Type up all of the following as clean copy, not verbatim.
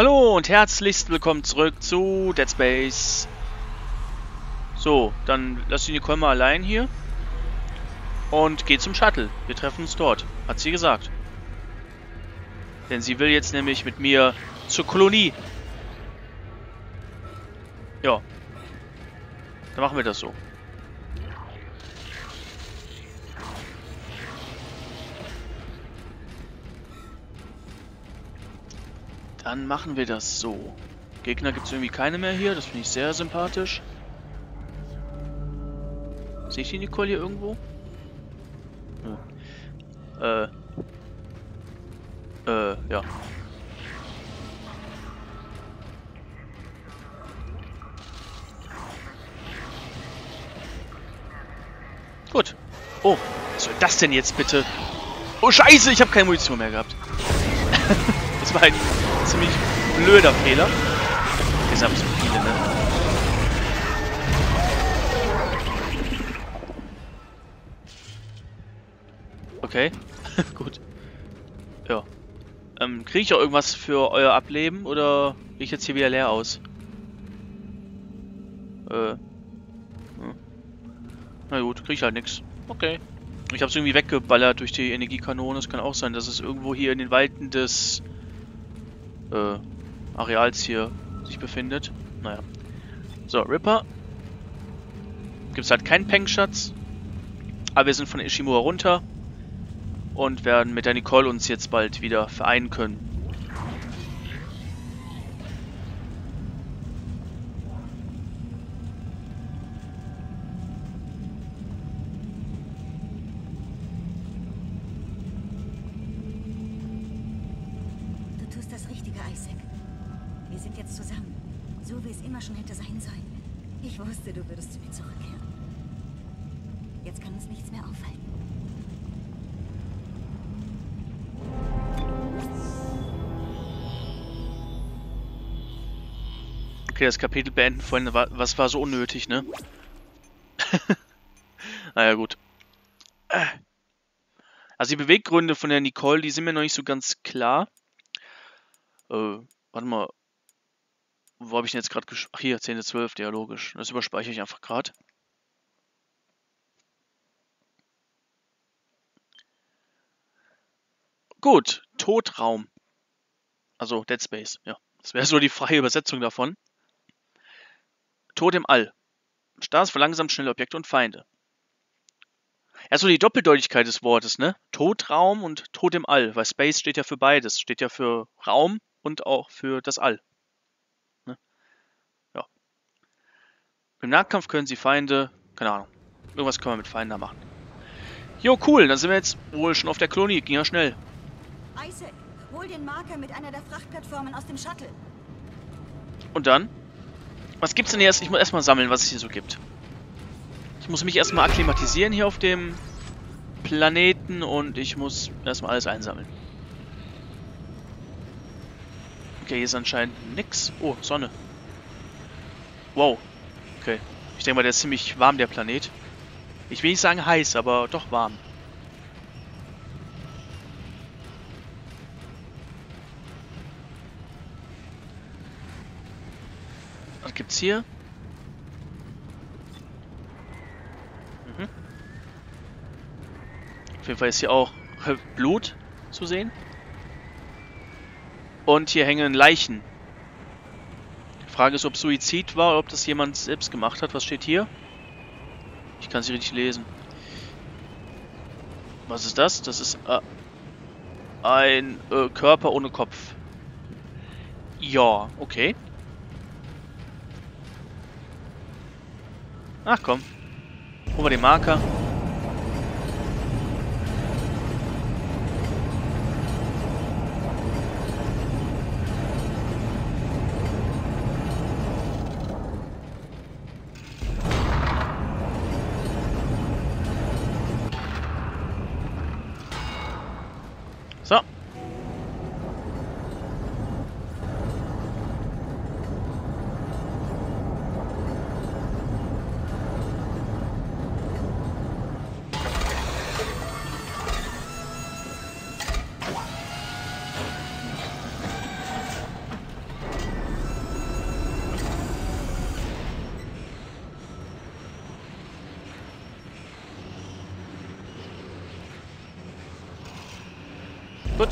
Hallo und herzlichst willkommen zurück zu Dead Space. So, dann lass die Nicole mal allein hier. Und geh zum Shuttle. Wir treffen uns dort, hat sie gesagt. Denn sie will jetzt nämlich mit mir zur Kolonie. Ja. Dann machen wir das so. Dann machen wir das so. Gegner gibt es irgendwie keine mehr hier. Das finde ich sehr sympathisch. Sehe ich die Nicole hier irgendwo? Hm. Ja. Gut. Oh, was soll das denn jetzt bitte? Oh, scheiße, ich habe keine Munition mehr gehabt. Das war ein ziemlich blöder Fehler. Jetzt haben wir so viele, ne? Okay, gut. Ja. Kriege ich auch irgendwas für euer Ableben oder bin ich jetzt hier wieder leer aus? Na gut, kriege ich halt nichts. Okay. Ich habe es irgendwie weggeballert durch die Energiekanone. Es kann auch sein, dass es irgendwo hier in den Weiten des Areals hier sich befindet. Naja. So, Ripper. Gibt's halt keinen Peng-Schatz. Aber wir sind von Ishimura runter. Und werden mit der Nicole uns jetzt bald wieder vereinen können. Du tust das Richtige, Isaac. Wir sind jetzt zusammen. So wie es immer schon hätte sein sollen. Ich wusste, du würdest zu mir zurückkehren. Jetzt kann uns nichts mehr aufhalten. Okay, das Kapitel beenden vorhin, was war so unnötig, ne? Naja, gut. Also die Beweggründe von der Nicole, die sind mir noch nicht so ganz klar. Warte mal. Wo habe ich denn jetzt gerade gespeichert? Ach hier, 10.12, ja logisch. Das überspeichere ich einfach gerade. Gut, Totraum. Also Dead Space, ja. Das wäre so die freie Übersetzung davon. Tod im All. Stars verlangsamt schnelle Objekte und Feinde. Erst so die Doppeldeutigkeit des Wortes, ne? Todraum und Tod im All, weil Space steht ja für beides. Steht ja für Raum und auch für das All. Ne? Ja. Im Nahkampf können sie Feinde, keine Ahnung, irgendwas können wir mit Feinden da machen. Jo, cool, dann sind wir jetzt wohl schon auf der Kolonie, ging ja schnell. Isaac, hol den Marker mit einer der Frachtplattformen aus dem Shuttle. Und dann? Was gibt's denn hier erst? Ich muss erstmal sammeln, was es hier so gibt. Ich muss mich erstmal akklimatisieren hier auf dem Planeten und ich muss erstmal alles einsammeln. Okay, hier ist anscheinend nix. Oh, Sonne. Wow. Okay. Ich denke mal, der ist ziemlich warm, der Planet. Ich will nicht sagen heiß, aber doch warm. Was gibt's hier? Mhm. Auf jeden Fall ist hier auch Blut zu sehen. Und hier hängen Leichen. Die Frage ist, ob Suizid war oder ob das jemand selbst gemacht hat. Was steht hier? Ich kann es nicht richtig lesen. Was ist das? Das ist ein Körper ohne Kopf. Ja, okay. Ach komm. Holen wir den Marker. So. Gut.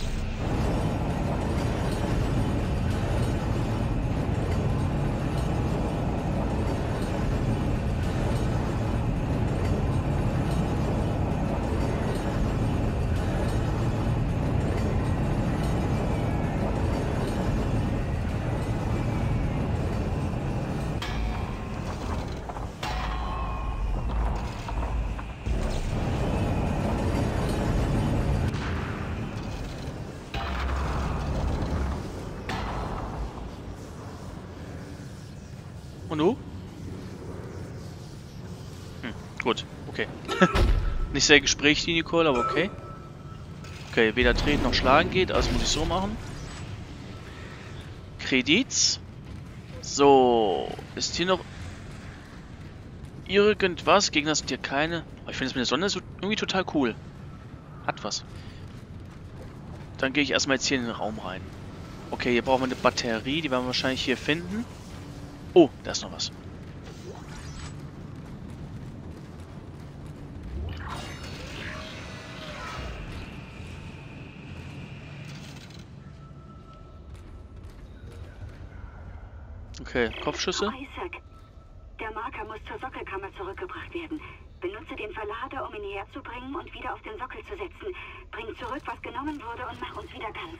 Gut, okay. Nicht sehr gesprächig, die Nicole, aber okay. Okay, weder treten noch schlagen geht, also muss ich so machen. Kredits. So, ist hier noch irgendwas? Gegner sind hier keine. Oh, ich finde das mit der Sonne so irgendwie total cool. Hat was. Dann gehe ich erstmal jetzt hier in den Raum rein. Okay, hier brauchen wir eine Batterie, die werden wir wahrscheinlich hier finden. Oh, da ist noch was. Okay, Kopfschüsse. Isaac, der Marker muss zur Sockelkammer zurückgebracht werden. Benutze den Verlader, um ihn herzubringen und wieder auf den Sockel zu setzen. Bring zurück, was genommen wurde und mach uns wieder ganz.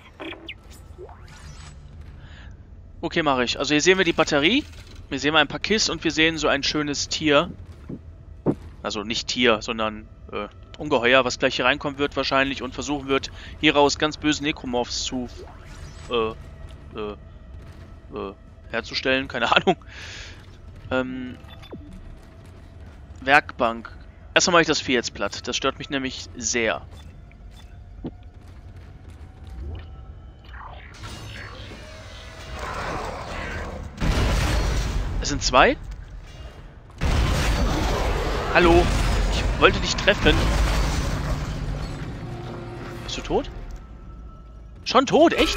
Okay, mache ich. Also hier sehen wir die Batterie. Hier sehen wir ein paar Kisten und wir sehen so ein schönes Tier. Also nicht Tier, sondern Ungeheuer, was gleich hier reinkommen wird wahrscheinlich und versuchen wird, hieraus ganz böse Necromorphs zu herzustellen, keine Ahnung. Werkbank. Erstmal mache ich das Vieh jetzt platt. Das stört mich nämlich sehr. Es sind zwei? Hallo? Ich wollte dich treffen. Bist du tot? Schon tot? Echt?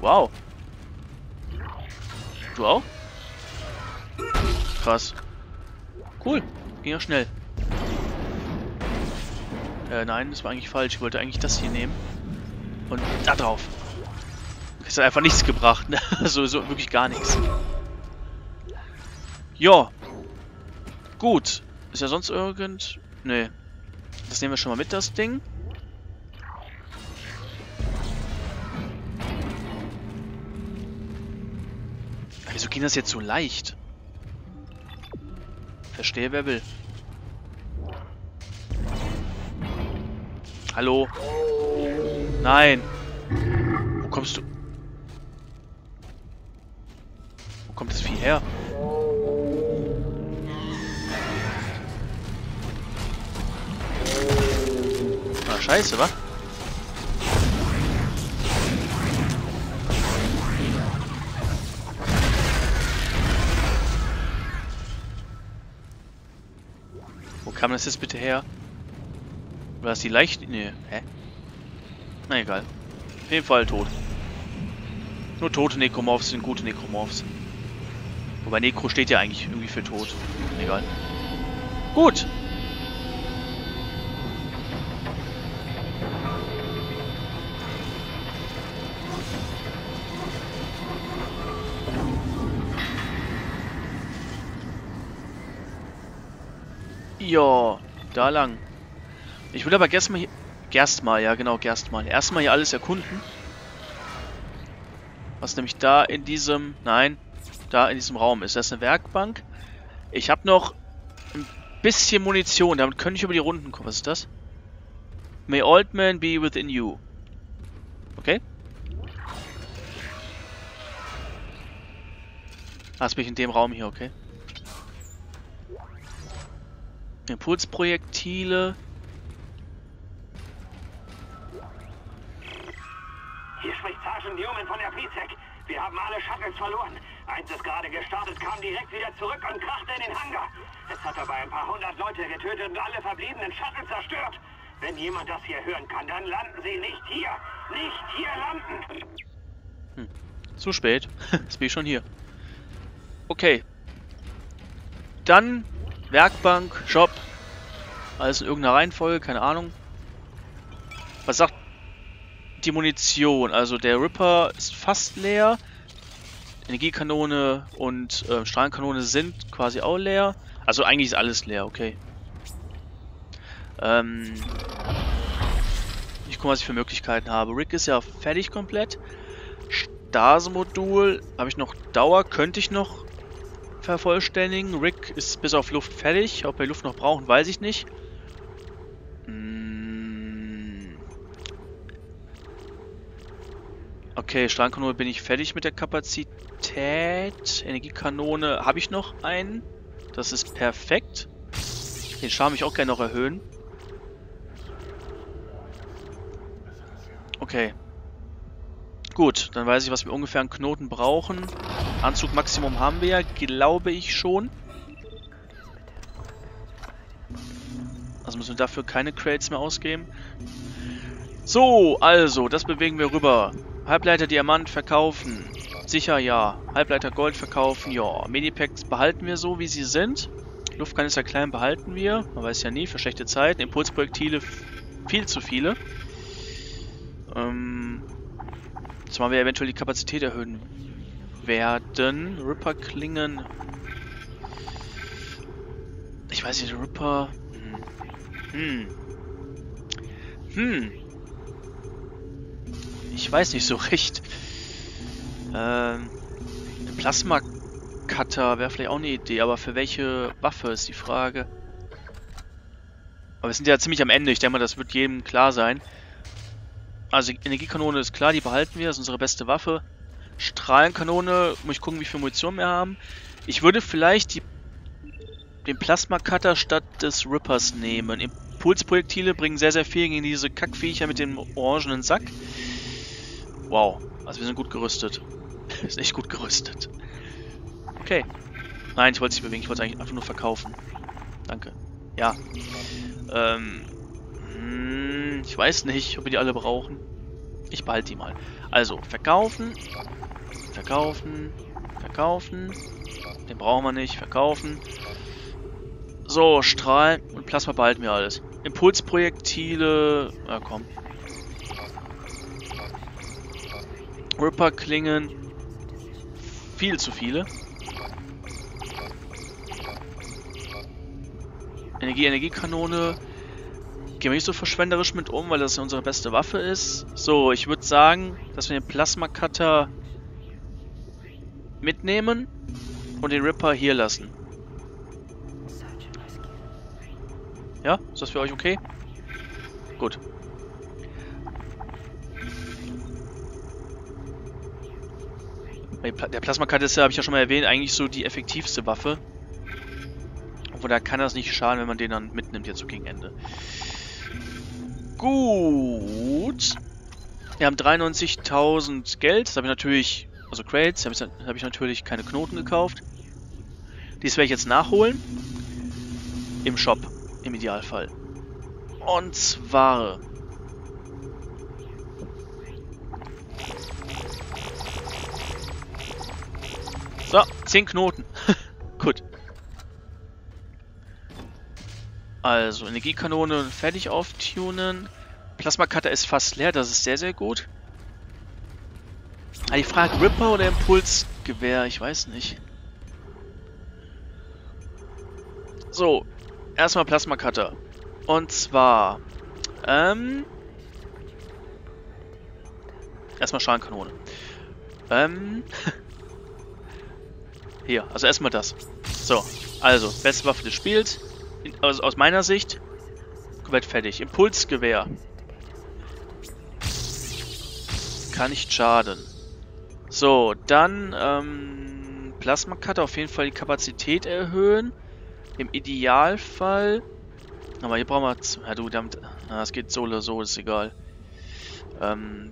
Wow. Du auch? Krass. Cool. Ging ja schnell. Nein, das war eigentlich falsch. Ich wollte eigentlich das hier nehmen. Und da drauf. Das hat einfach nichts gebracht. Ne? So wirklich gar nichts. Ja. Gut. Ist ja sonst irgend... Nee. Das nehmen wir schon mal mit, das Ding. Wieso ging das jetzt so leicht? Verstehe, wer will. Hallo? Nein. Wo kommst du? Wo kommt das Vieh her? Ah, scheiße, wa? Kam das jetzt bitte her? War das die Leichen? Nee, hä? Na egal. Auf jeden Fall tot. Nur tote Necromorphs sind gute Necromorphs. Wobei Necro steht ja eigentlich irgendwie für tot. Egal. Gut. Ja, da lang. Ich will aber erstmal hier... Gerstmal, ja genau, Gerstmal. Erstmal hier alles erkunden. Was nämlich da in diesem... Nein, da in diesem Raum ist. Das ist eine Werkbank. Ich habe noch ein bisschen Munition. Damit könnte ich über die Runden kommen. Was ist das? May old man be within you. Okay. Ah, bin ich in dem Raum hier, okay. Impulsprojektile. Hier spricht Sergeant Newman von der P-Sec. Wir haben alle Shuttles verloren. Eins ist gerade gestartet, kam direkt wieder zurück und krachte in den Hangar. Es hat dabei ein paar hundert Leute getötet und alle verbliebenen Shuttles zerstört. Wenn jemand das hier hören kann, dann landen sie nicht hier. Nicht hier landen. Hm. Zu spät. Jetzt bin ich schon hier. Okay. Dann... Werkbank, Shop, alles in irgendeiner Reihenfolge, keine Ahnung. Was sagt... die Munition. Also der Ripper ist fast leer. Energiekanone und Strahlenkanone sind quasi auch leer. Also eigentlich ist alles leer, okay. Ich gucke, was ich für Möglichkeiten habe. Rick ist ja fertig komplett. Stase-Modul habe ich noch. Dauer könnte ich noch vervollständigen. Rick ist bis auf Luft fertig. Ob wir Luft noch brauchen, weiß ich nicht. Okay, Strahlenkanone bin ich fertig mit der Kapazität. Energiekanone habe ich noch einen. Das ist perfekt. Den Charme ich auch gerne noch erhöhen. Okay. Gut, dann weiß ich, was wir ungefähr an Knoten brauchen. Anzug Maximum haben wir ja, glaube ich schon. Also müssen wir dafür keine Crates mehr ausgeben. So, also, das bewegen wir rüber. Halbleiter Diamant verkaufen. Sicher, ja. Halbleiter Gold verkaufen, ja. Minipacks behalten wir so, wie sie sind. Luftkanister klein behalten wir. Man weiß ja nie, für schlechte Zeiten. Impulsprojektile viel zu viele. Zumal wir eventuell die Kapazität erhöhen werden. Ripper Klingen. Ich weiß nicht, Ripper. Ich weiß nicht so recht. Plasma Cutter wäre vielleicht auch eine Idee, aber für welche Waffe ist die Frage. Aber wir sind ja ziemlich am Ende, ich denke mal, das wird jedem klar sein. Also Energiekanone ist klar, die behalten wir, das ist unsere beste Waffe. Strahlenkanone, muss ich gucken, wie viel Munition wir haben. Ich würde vielleicht den Plasma Cutter statt des Rippers nehmen. Impulsprojektil bringen sehr, sehr viel gegen diese Kackviecher mit dem orangenen Sack. Wow, also wir sind gut gerüstet. Wir sind echt gut gerüstet. Okay. Nein, ich wollte es nicht bewegen, ich wollte es eigentlich einfach nur verkaufen. Danke. Ja. Ich weiß nicht, ob wir die alle brauchen. Ich behalte die mal. Also, verkaufen. Verkaufen. Verkaufen. Den brauchen wir nicht. Verkaufen. So, Strahlen und Plasma behalten wir alles. Impulsprojektile. Na komm. Ripper-Klingen. Viel zu viele. Energiekanone. Gehen wir nicht so verschwenderisch mit um, weil das ja unsere beste Waffe ist. So, ich würde sagen, dass wir den Plasma-Cutter mitnehmen und den Ripper hier lassen. Ja? Ist das für euch okay? Gut. Der Plasma-Cutter ist ja, habe ich ja schon mal erwähnt, eigentlich so die effektivste Waffe. Obwohl, da kann das nicht schaden, wenn man den dann mitnimmt, jetzt so gegen Ende. Gut. Wir haben 93.000 Geld. Das habe ich natürlich, also Crates, habe ich natürlich keine Knoten gekauft. Dies werde ich jetzt nachholen. Im Shop, im Idealfall. Und zwar... So, 10 Knoten. Gut. Also, Energiekanone fertig auftunen. Plasma Cutter ist fast leer, das ist sehr, sehr gut. Aber ich frage, Ripper oder Impulsgewehr? Ich weiß nicht. So, erstmal Plasma Cutter. Und zwar... Erstmal Strahlenkanone. Hier, also erstmal das. So, also, beste Waffe des Spiels. Also aus meiner Sicht, komplett fertig. Impulsgewehr. Kann nicht schaden. So, dann Plasma Cutter auf jeden Fall die Kapazität erhöhen. Im Idealfall. Aber hier brauchen wir... Ja, du, damit, na, es geht so oder so, ist egal.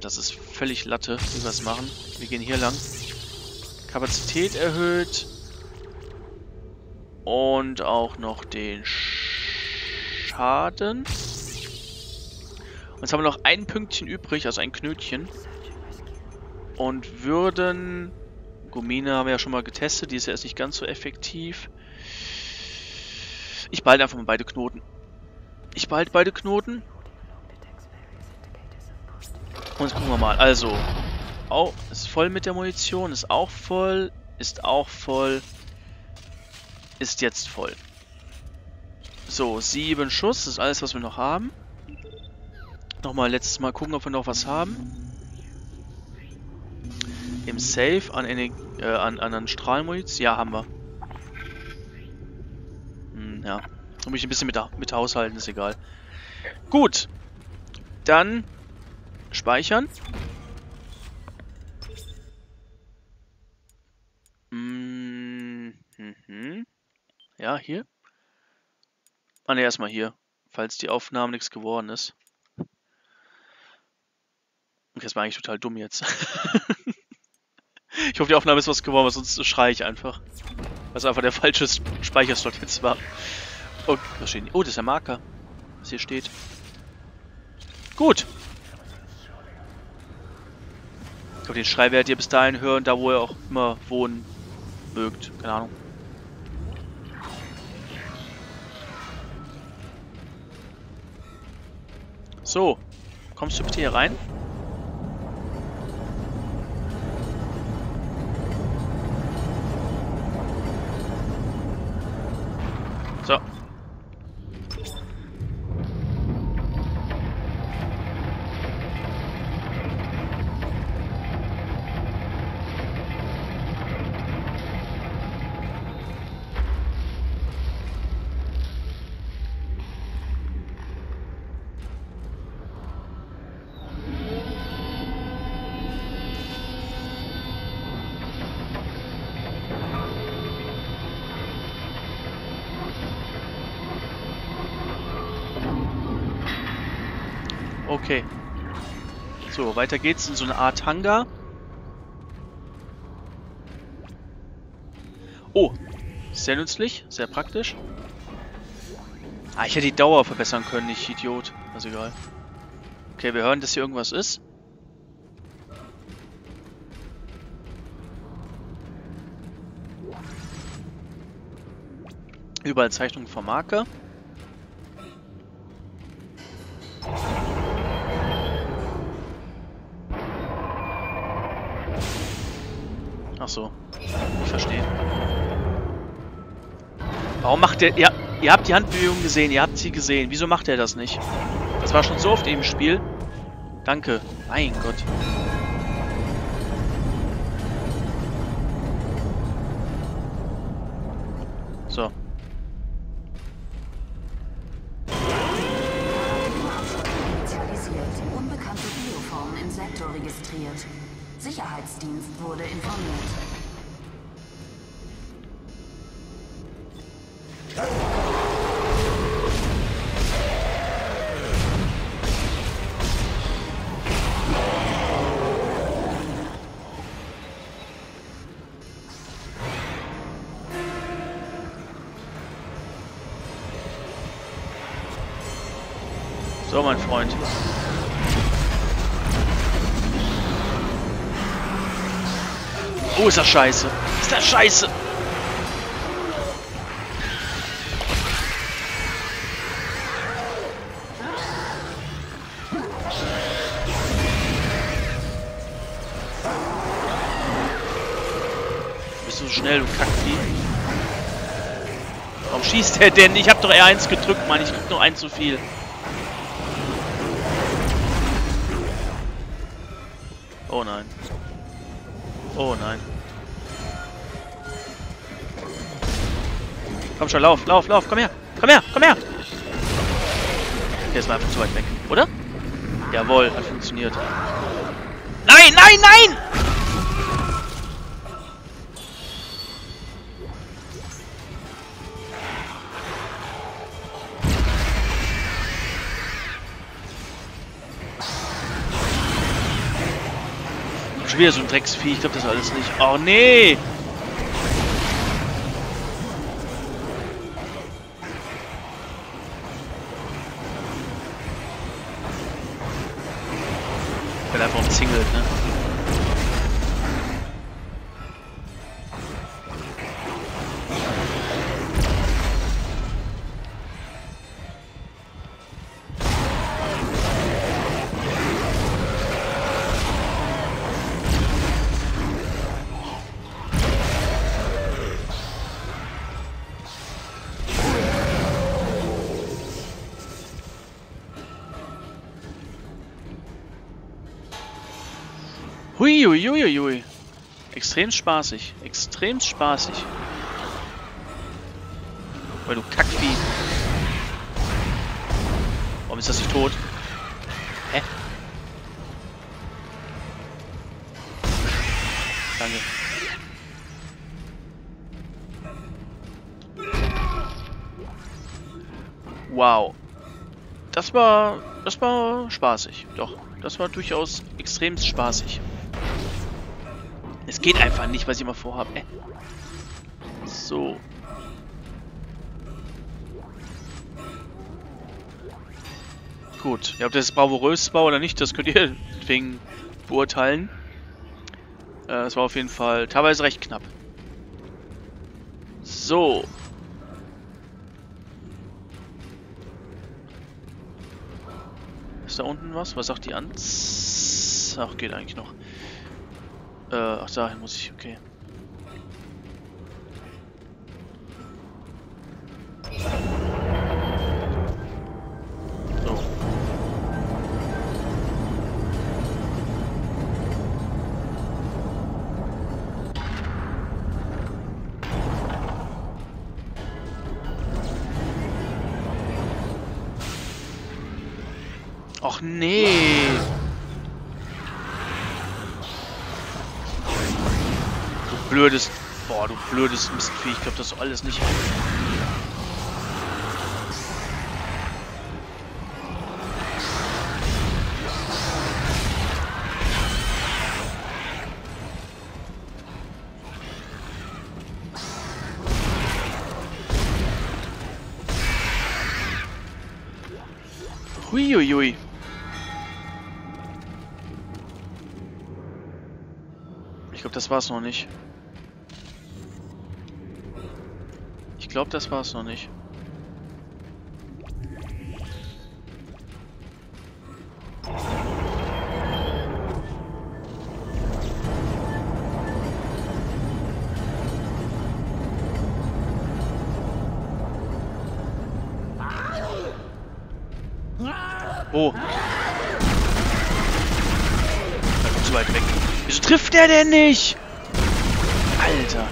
Das ist völlig Latte, wie wir es machen. Wir gehen hier lang. Kapazität erhöht. Und auch noch den Schaden. Und jetzt haben wir noch ein Pünktchen übrig, also ein Knötchen. Und würden... Gumine haben wir ja schon mal getestet, die ist ja erst nicht ganz so effektiv. Ich behalte einfach mal beide Knoten. Ich behalte beide Knoten. Und jetzt gucken wir mal. Also, oh, ist voll mit der Munition, ist auch voll, ist auch voll, ist jetzt voll. So, 7 Schuss, das ist alles, was wir noch haben. Nochmal letztes Mal gucken, ob wir noch was haben. Im Safe an Strahlmunition. Ja, haben wir. Hm, ja. Muss ich ein bisschen mit haushalten, ist egal. Gut. Dann speichern. Mhm. Ja, hier. Ah, ne, erstmal hier. Falls die Aufnahme nichts geworden ist. Okay, das war eigentlich total dumm jetzt. Ich hoffe, die Aufnahme ist was geworden, sonst schreie ich einfach. Was einfach der falsche Speicherslot jetzt war. Oh, was steht hier? Oh, das ist der Marker. Was hier steht. Gut. Ich glaube, den Schrei werdet ihr bis dahin hören, da wo ihr auch immer wohnen mögt. Keine Ahnung. So. Kommst du bitte hier rein? So. Okay. So, weiter geht's in so eine Art Hangar. Oh, sehr nützlich, sehr praktisch. Ah, ich hätte die Dauer verbessern können, ich Idiot. Also egal. Okay, wir hören, dass hier irgendwas ist. Überall Zeichnungen vom Marker. Ach so, ich verstehe. Warum macht der... Ja, ihr habt die Handbewegung gesehen, ihr habt sie gesehen. Wieso macht er das nicht? Das war schon so oft im Spiel. Danke. Mein Gott. So. Unbekannte Bioform im Sektor registriert. Sicherheitsdienst wurde informiert. So, mein Freund. Oh, ist das scheiße. Ist das scheiße. Bist du so schnell, du Kackvieh? Warum schießt der denn? Ich hab doch R1 gedrückt, Mann. Ich krieg nur 1 zu viel. Oh nein. Oh nein. Komm schon, lauf, lauf, lauf, komm her, komm her, komm her! Der ist mal einfach zu weit weg, oder? Jawohl, hat funktioniert. Nein, nein, nein! Schon wieder so ein Drecksvieh, ich glaube das alles nicht. Oh nee! Weil einfach umzingelt, ne? Huiuiuiui. Extrem spaßig. Extrem spaßig. Weil du Kackvieh. Warum ist das nicht tot? Hä? Danke. Wow. Das war spaßig. Doch, das war durchaus extrem spaßig. Es geht einfach nicht, was ich immer vorhabe. So. Gut. Ob das bravourös war oder nicht, das könnt ihr deswegen beurteilen. Es war auf jeden Fall teilweise recht knapp. So. Ist da unten was? Was sagt die an? Ach, geht eigentlich noch. Ach, dahin muss ich, okay. So. Och nee! Blödes. Boah, du blödes Mistvieh. Ich glaube, das alles nicht. Huiuiui. Ich glaube, das war's noch nicht. Ich glaube, das war es noch nicht. Oh. Da kommt zu weit weg. Wieso trifft der denn nicht? Alter.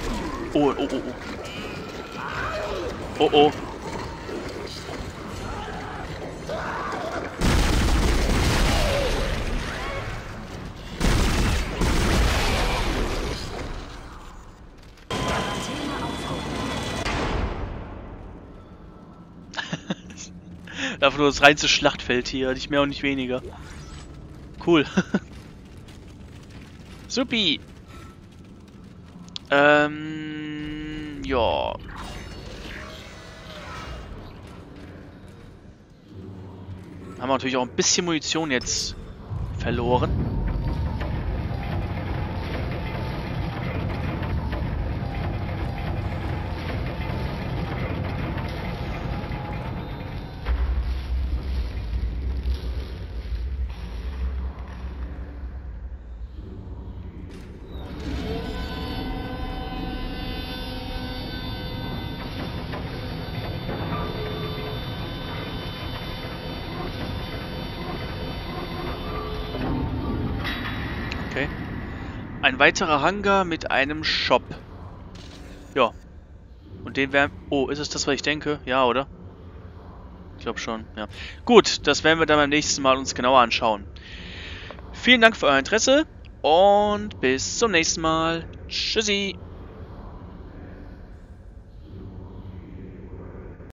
Oh, oh, oh, oh. Oh oh. Einfach nur das reinste Schlachtfeld hier, nicht mehr und nicht weniger. Cool. Supi. Ja. Haben wir natürlich auch ein bisschen Munition jetzt verloren. Ein weiterer Hangar mit einem Shop. Ja. Und den werden... Oh, ist es das, was ich denke? Ja, oder? Ich glaube schon, ja. Gut, das werden wir dann beim nächsten Mal uns genauer anschauen. Vielen Dank für euer Interesse und bis zum nächsten Mal. Tschüssi!